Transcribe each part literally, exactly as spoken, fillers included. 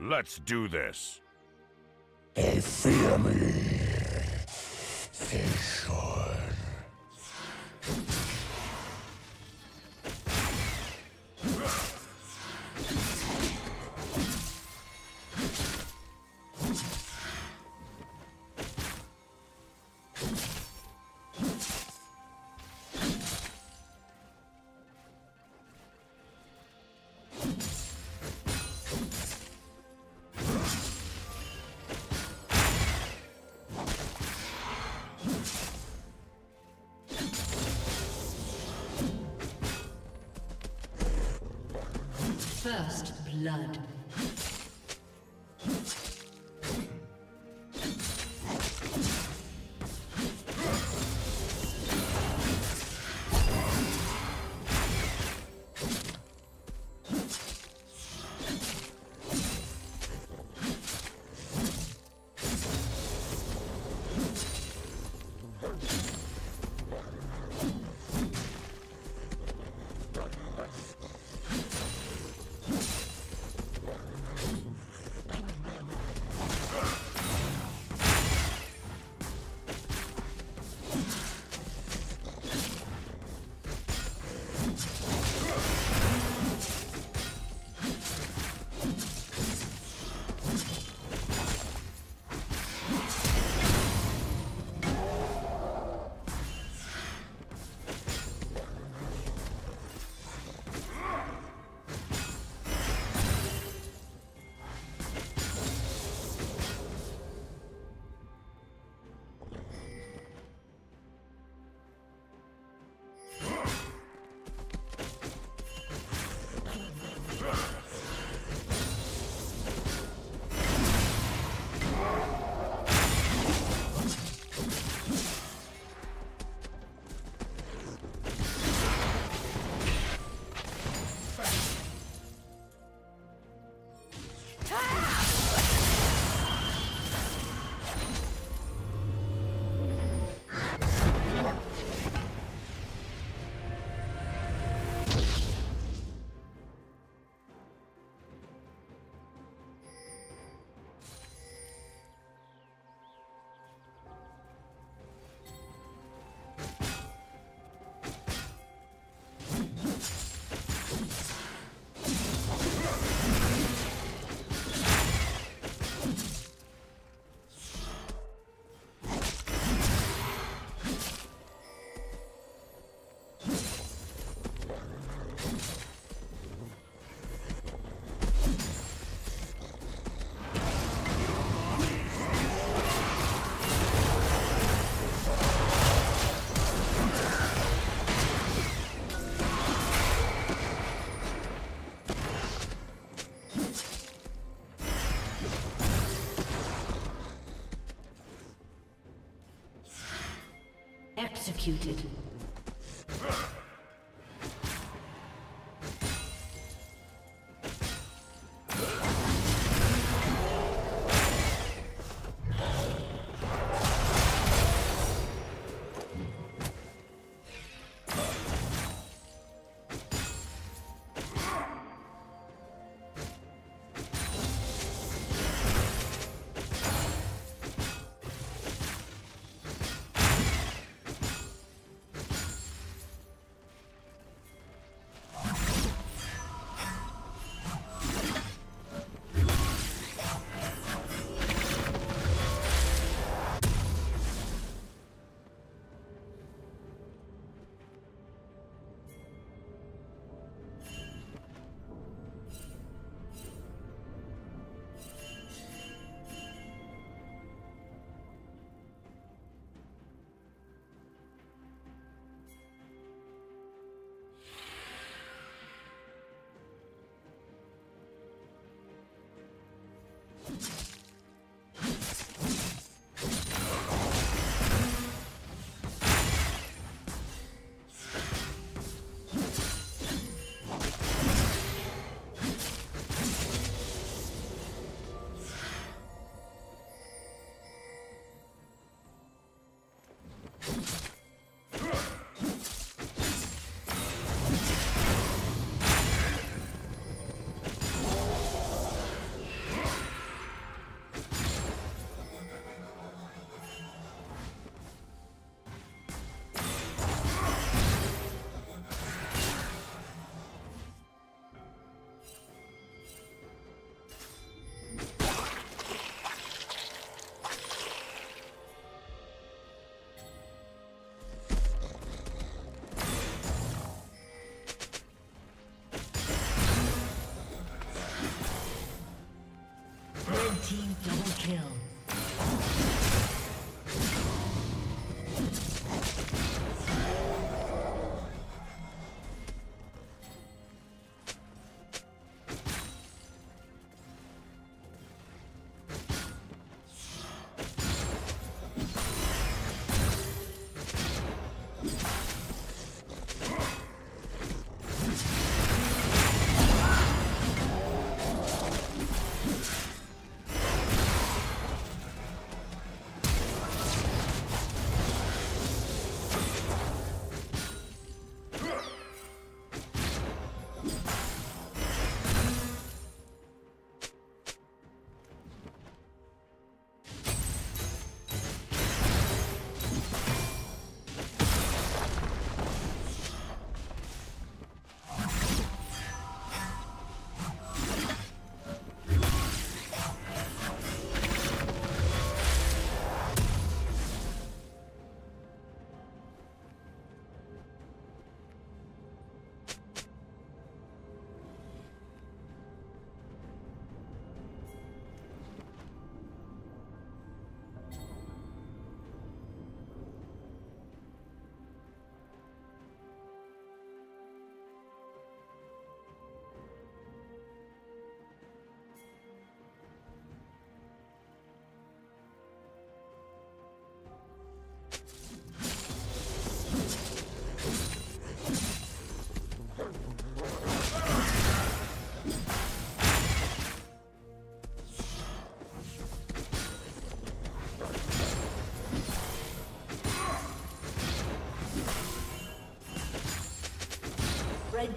Let's do this. They fear me. They should. First blood. Executed. Team double kill. Red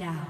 down.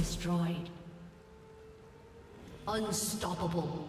Destroyed. Unstoppable.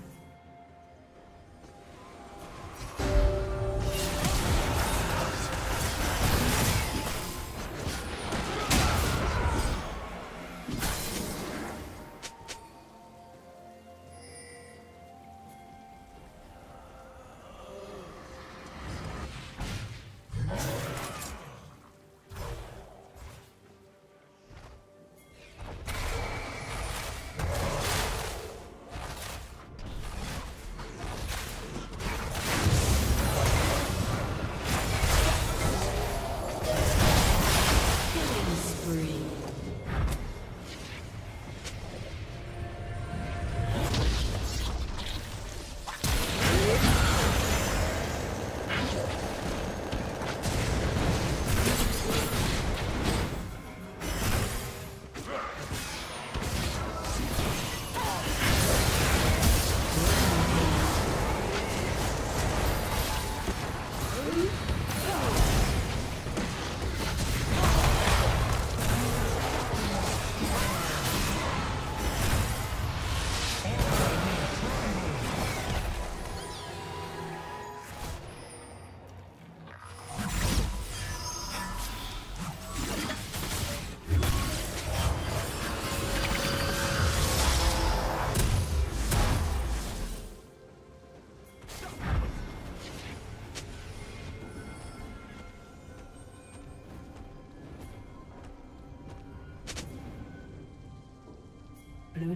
Blue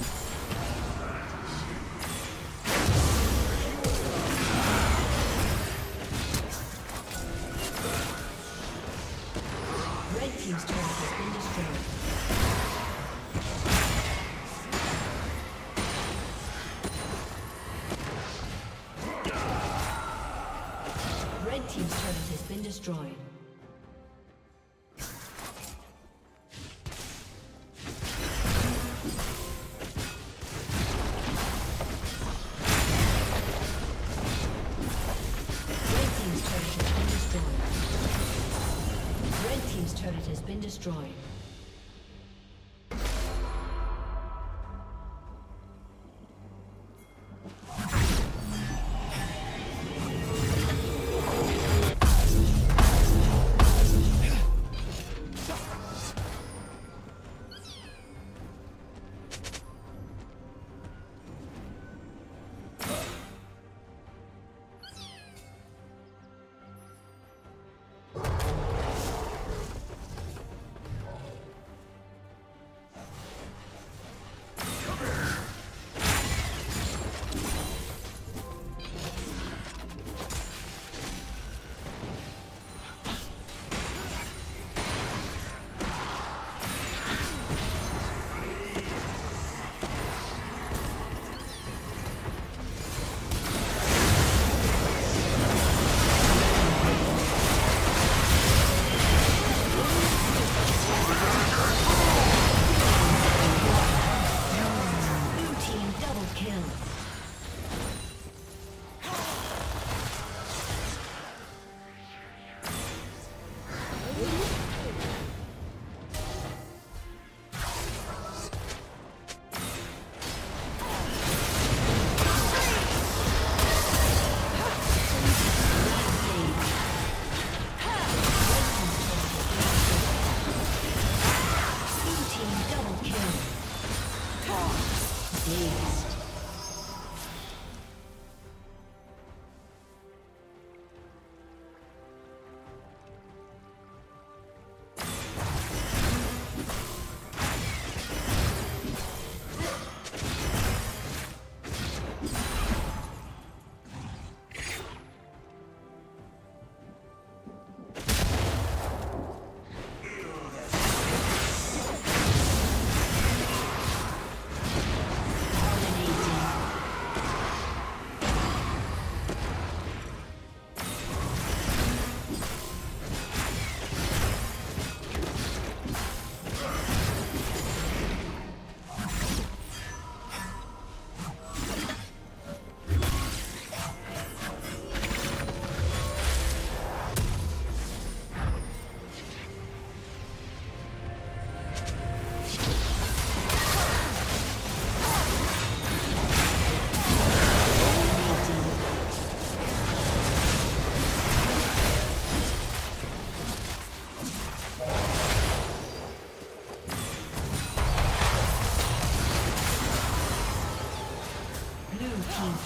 Destroyed. Red team's turret has been destroyed. Red team's turret has been destroyed.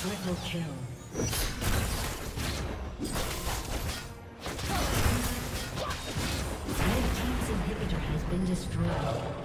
Triple kill. Red team's inhibitor has been destroyed.